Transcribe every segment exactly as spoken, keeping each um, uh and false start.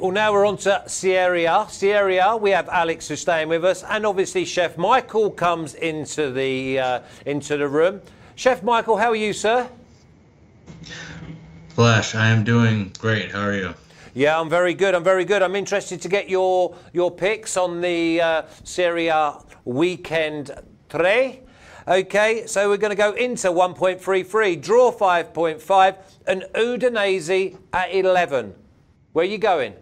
Well, now we're on to Serie A. Serie A, we have Alex who's staying with us, and obviously Chef Michael comes into the uh, into the room. Chef Michael, how are you, sir? Flash, I am doing great. How are you? Yeah, I'm very good. I'm very good. I'm interested to get your your picks on the uh, Serie A weekend three. Okay, so we're going to go Inter one point three three, draw five point five, and Udinese at eleven. Where are you going?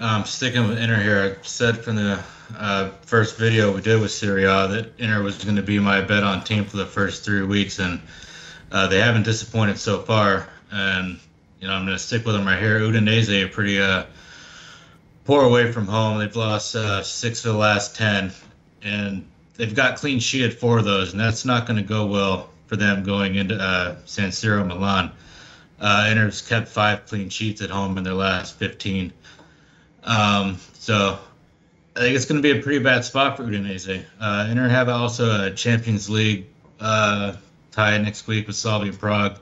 I'm um, sticking with Inter here. I said from the uh, first video we did with Serie A that Inter was going to be my bet on team for the first three weeks, and uh, they haven't disappointed so far. And you know, I'm going to stick with them right here. Udinese are pretty uh, poor away from home. They've lost uh, six of the last ten, and they've got clean sheet at four of those, and that's not going to go well for them going into uh, San Siro, Milan. Uh, Inter's kept five clean sheets at home in their last fifteen. Um, so I think it's going to be a pretty bad spot for Udinese. Uh, Inter have also a Champions League uh, tie next week with Slovan Prague.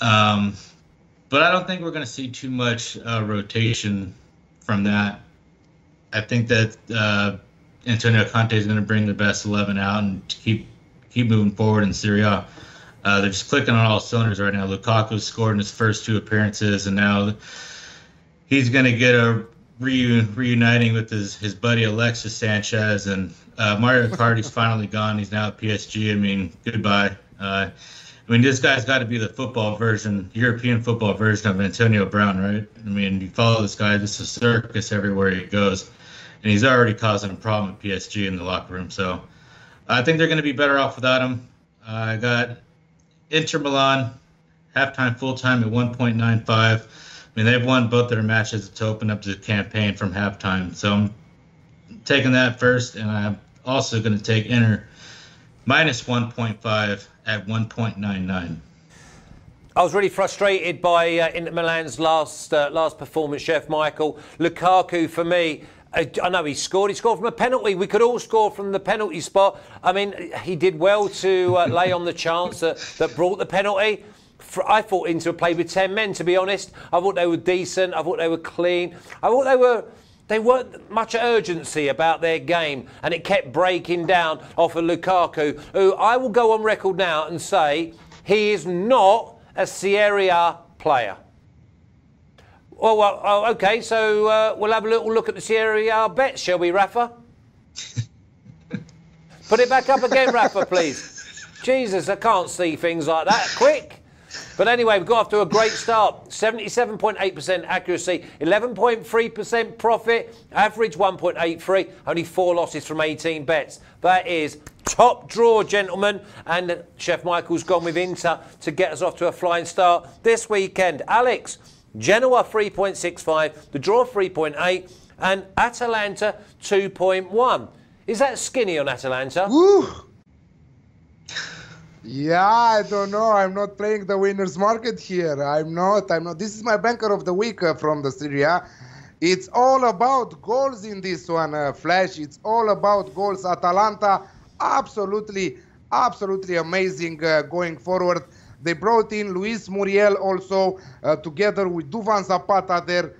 Um, but I don't think we're going to see too much uh, rotation from that. I think that uh, Antonio Conte is going to bring the best eleven out and keep keep moving forward in Serie A. Uh, they're just clicking on all cylinders right now. Lukaku scored in his first two appearances, and now he's going to get a reun reuniting with his, his buddy Alexis Sanchez. And uh, Mario Cardi's finally gone. He's now at P S G. I mean, goodbye. Uh, I mean, this guy's got to be the football version, European football version of Antonio Brown, right? I mean, you follow this guy, this is a circus everywhere he goes. And he's already causing a problem at P S G in the locker room. So I think they're going to be better off without him. Uh, I got Inter Milan, halftime, full-time at one point nine five. I mean, they've won both their matches to open up the campaign from halftime. So I'm taking that first, and I'm also going to take Inter minus one point five at one point nine nine. I was really frustrated by uh, Inter Milan's last, uh, last performance, Chef Michael. Lukaku, for me, I know he scored. He scored from a penalty. We could all score from the penalty spot. I mean, he did well to uh, lay on the chance that, that brought the penalty. For, I thought Inter played with ten men, to be honest. I thought they were decent. I thought they were clean. I thought they were, they weren't much urgency about their game, and it kept breaking down off of Lukaku, who I will go on record now and say he is not a Serie A player. Oh, well, oh, OK, so uh, we'll have a little look at the Serie A bets, shall we, Rafa? Put it back up again, Rafa, please. Jesus, I can't see things like that quick. But anyway, we've got off to a great start. seventy-seven point eight percent accuracy, eleven point three percent profit, average one point eight three, only four losses from eighteen bets. That is top draw, gentlemen. And Chef Michael's gone with Inter to get us off to a flying start this weekend. Alex, Genoa three point six five, the draw three point eight, and Atalanta two point one. Is that skinny on Atalanta? Woo. Yeah, I don't know. I'm not playing the winner's market here. I'm not. I'm not. This is my banker of the week uh, from the Serie A. It's all about goals in this one, uh, Flash. It's all about goals. Atalanta, absolutely, absolutely amazing uh, going forward. They brought in Luis Muriel also, uh, together with Duván Zapata there.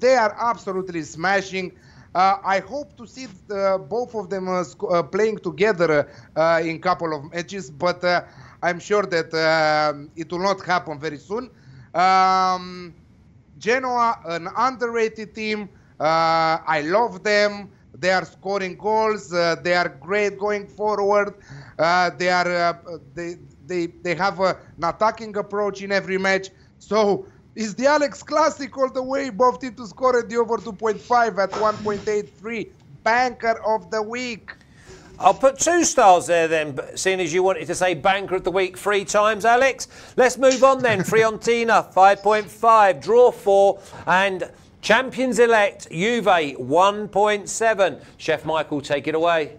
They are absolutely smashing. Uh, I hope to see the, both of them uh, uh, playing together uh, in a couple of matches, but uh, I'm sure that uh, it will not happen very soon. Um, Genoa, an underrated team. Uh, I love them. They are scoring goals. Uh, they are great going forward. Uh, they are... Uh, they, They, they have a, an attacking approach in every match. So it's the Alex Classic all the way. Both teams to score at the over two point five at one point eight three. Banker of the week. I'll put two stars there then, seeing as you wanted to say banker of the week three times, Alex. Let's move on then. Fiorentina, five point five, draw four, and champions-elect Juve, one point seven. Chef Michael, take it away.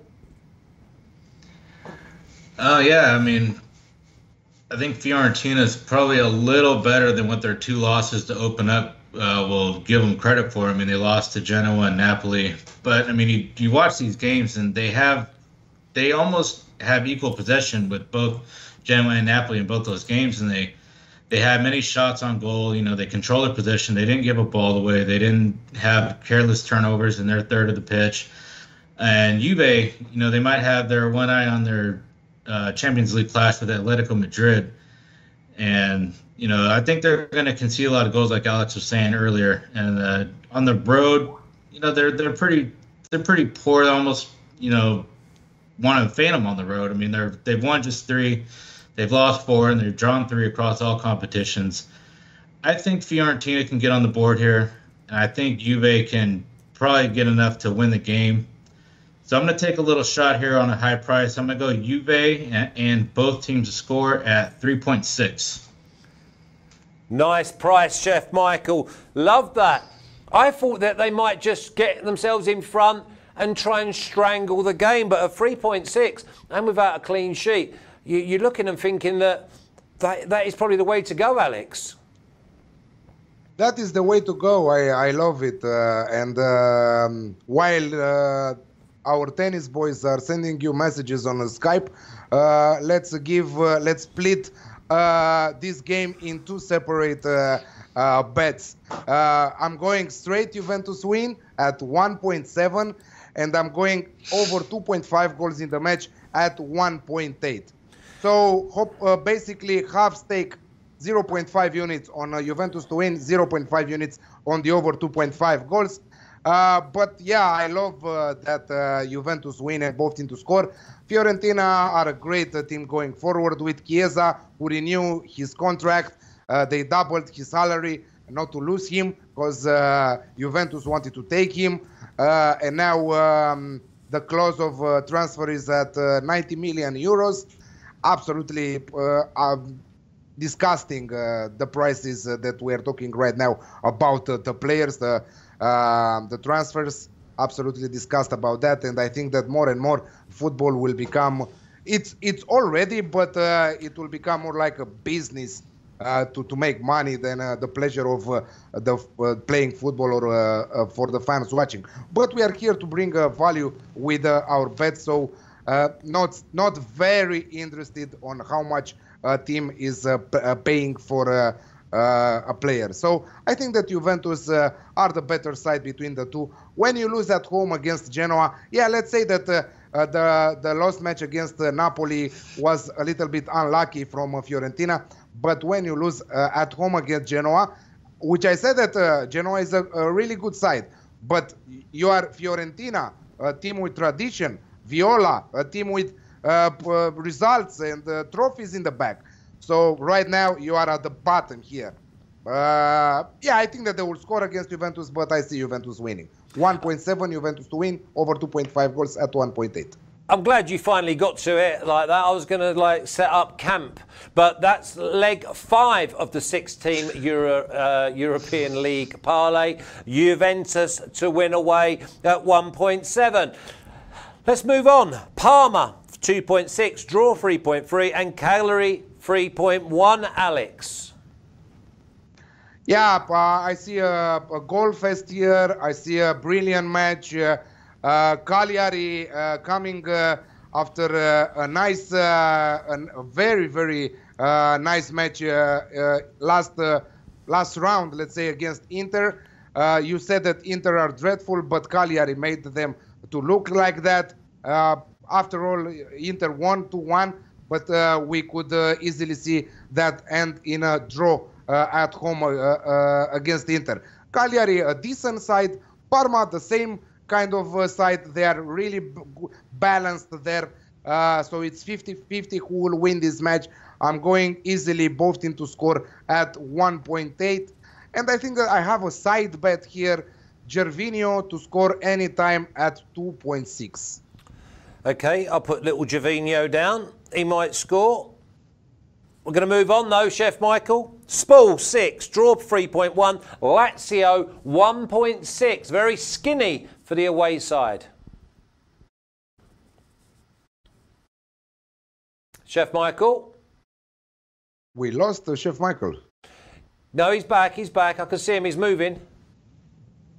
Oh, yeah, I mean... I think Fiorentina is probably a little better than what their two losses to open up uh, will give them credit for. I mean, they lost to Genoa and Napoli, but I mean, you, you watch these games and they have, they almost have equal possession with both Genoa and Napoli in both those games, and they, They had many shots on goal. You know, they controlled their possession. They didn't give a ball away. They didn't have careless turnovers in their third of the pitch. And Juve, you know, they might have their one eye on their uh, Champions League clash with Atletico Madrid. And, you know, I think they're going to concede a lot of goals, like Alex was saying earlier. And uh, on the road, you know, they're they're pretty they're pretty poor. They almost, you know, want to fan them on the road. I mean, they're they've won just three. They've lost four, and they've drawn three across all competitions. I think Fiorentina can get on the board here, and I think Juve can probably get enough to win the game. So I'm going to take a little shot here on a high price. I'm going to go Juve and, and both teams to score at three point six. Nice price, Chef Michael. Love that. I thought that they might just get themselves in front and try and strangle the game, but at three point six and without a clean sheet, You, you're looking and thinking that, that that is probably the way to go, Alex. That is the way to go. I, I love it. Uh, and um, while uh, our tennis boys are sending you messages on Skype, uh, let's give uh, let's split uh, this game in two separate uh, uh, bets. Uh, I'm going straight Juventus win at one point seven, and I'm going over two point five goals in the match at one point eight. So hope, uh, basically half stake zero point five units on uh, Juventus to win, zero point five units on the over two point five goals. Uh, but yeah, I love uh, that uh, Juventus win and both teams to score. Fiorentina are a great uh, team going forward with Chiesa, who renewed his contract. Uh, they doubled his salary not to lose him because uh, Juventus wanted to take him. Uh, and now um, the clause of uh, transfer is at uh, ninety million euros. Absolutely uh, uh, disgusting, uh, the prices uh, that we are talking right now about uh, the players, the, uh, the transfers. Absolutely disgusted about that. And I think that more and more football will become, it's it's already, but uh, it will become more like a business uh, to, to make money than uh, the pleasure of uh, the uh, playing football or uh, uh, for the fans watching. But we are here to bring uh, value with uh, our bets. So Uh, not not very interested on how much a team is uh, p uh, paying for uh, uh, a player. So I think that Juventus uh, are the better side between the two. When you lose at home against Genoa, yeah, let's say that uh, uh, the, the lost match against uh, Napoli was a little bit unlucky from uh, Fiorentina. But when you lose uh, at home against Genoa, which I said that uh, Genoa is a, a really good side, but you are Fiorentina, a team with tradition, Viola, a team with uh, uh, results and uh, trophies in the back. So right now you are at the bottom here. Uh, yeah, I think that they will score against Juventus, but I see Juventus winning. one point seven Juventus to win, over two point five goals at one point eight. I'm glad you finally got to it like that. I was going to like set up camp, but that's leg five of the six-team Euro, uh, European League parlay. Juventus to win away at one point seven. Let's move on. Parma, two point six, draw three point three, and Cagliari, three point one, Alex. Yeah, uh, I see a, a goal fest here. I see a brilliant match. Uh, uh, Cagliari uh, coming uh, after uh, a nice, uh, a very, very uh, nice match uh, uh, last, uh, last round, let's say, against Inter. Uh, you said that Inter are dreadful, but Cagliari made them to look like that. Uh, after all, Inter won two one, but uh, we could uh, easily see that end in a draw uh, at home uh, uh, against Inter. Cagliari, a decent side. Parma, the same kind of uh, side. They are really b balanced there. Uh, so it's fifty fifty who will win this match. I'm going easily both teams to score at one point eight. And I think that I have a side bet here. Gervinho to score anytime at two point six. Okay, I'll put little Gervinho down. He might score. We're going to move on though, Chef Michael. Spal six, draw three point one, Lazio one point six. Very skinny for the away side. Chef Michael. We lost uh, Chef Michael. No, he's back, he's back. I can see him, he's moving.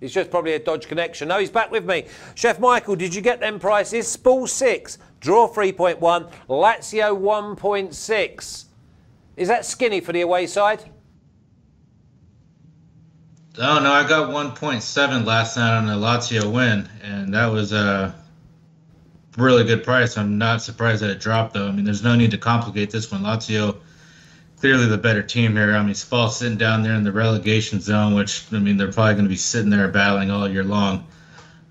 It's just probably a dodge connection. No, he's back with me. Chef Michael, did you get them prices? Spal six, draw three point one, Lazio one point six. Is that skinny for the away side? Oh, no, I got one point seven last night on the Lazio win, and that was a really good price. I'm not surprised that it dropped, though. I mean, there's no need to complicate this one. Lazio, clearly the better team here. I mean, Spal sitting down there in the relegation zone, which, I mean, they're probably going to be sitting there battling all year long,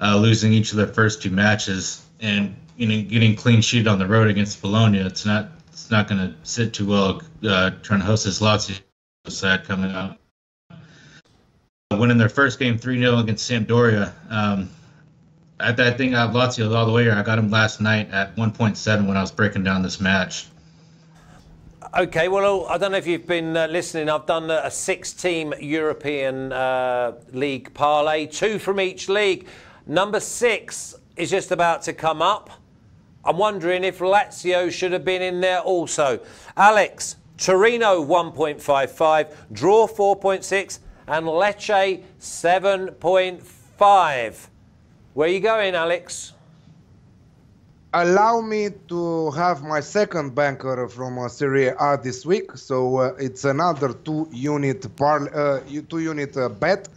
uh, losing each of their first two matches, and, you know, getting clean sheet on the road against Bologna. It's not, it's not going to sit too well uh, trying to host this Lazio side coming out. Winning their first game three nil against Sampdoria. Um, I, I think I have Lazio all the way here. I got him last night at one point seven when I was breaking down this match. Okay, well, I don't know if you've been uh, listening. I've done a six-team European uh, League parlay, two from each league. Number six is just about to come up. I'm wondering if Lazio should have been in there also. Alex, Torino one point five five, draw four point six, and Lecce seven point five. Where are you going, Alex? Allow me to have my second banker from uh, Serie A this week. So uh, it's another two-unit par uh, two-unit uh, bet.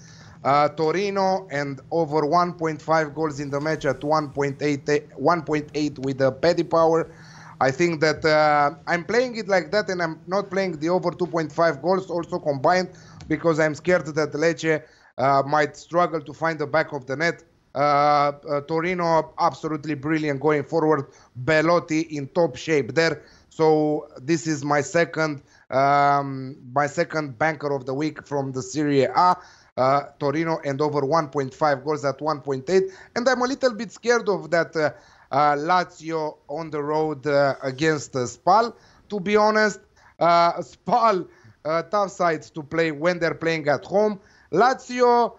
Uh, Torino and over one point five goals in the match at one point eight with the petty power. I think that uh, I'm playing it like that, and I'm not playing the over two point five goals also combined, because I'm scared that Lecce uh, might struggle to find the back of the net. Uh, uh, Torino, absolutely brilliant going forward. Belotti in top shape there. So this is my second, um, my second banker of the week from the Serie A. Uh, Torino and over one point five goals at one point eight. And I'm a little bit scared of that uh, uh, Lazio on the road uh, against uh, Spal. To be honest, uh, Spal... Uh, tough sides to play when they're playing at home. Lazio,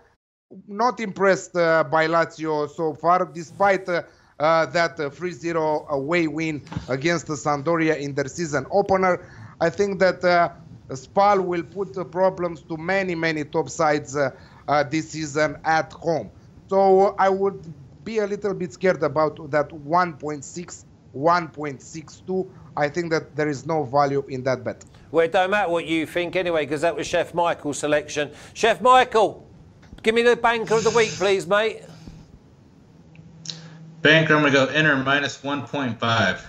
not impressed uh, by Lazio so far, despite uh, uh, that uh, three zero away win against the Sampdoria in their season opener. I think that uh, Spal will put uh, problems to many, many top sides uh, uh, this season at home. So I would be a little bit scared about that one point six, one point six two. I think that there is no value in that bet. Well, it don't matter what you think anyway, because that was Chef Michael's selection. Chef Michael, give me the banker of the week, please, mate. Banker, I'm going to go Inter minus one point five.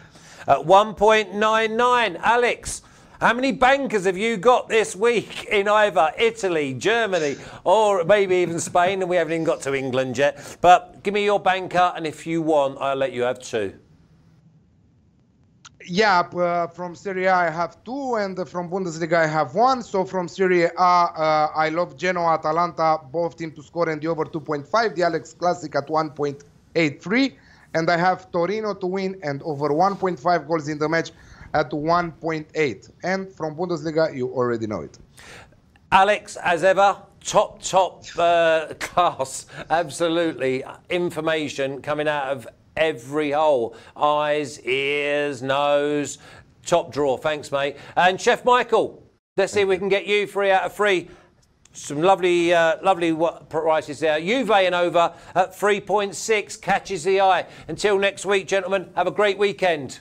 At one point nine nine. Alex, how many bankers have you got this week in either Italy, Germany, or maybe even Spain? And we haven't even got to England yet. But give me your banker, and if you want, I'll let you have two. Yeah, uh, from Serie A I have two, and from Bundesliga I have one. So from Serie A, uh, I love Genoa, Atalanta, both teams to score and the over two point five, the Alex Classic at one point eight three. And I have Torino to win and over one point five goals in the match at one point eight. And from Bundesliga, you already know it. Alex, as ever, top, top uh, class, absolutely. Information coming out of every hole. Eyes, ears, nose, top draw. Thanks, mate. And Chef Michael, let's see if we can get you three out of three. Some lovely, uh, lovely prices there. Juve and over at three point six catches the eye. Until next week, gentlemen, have a great weekend.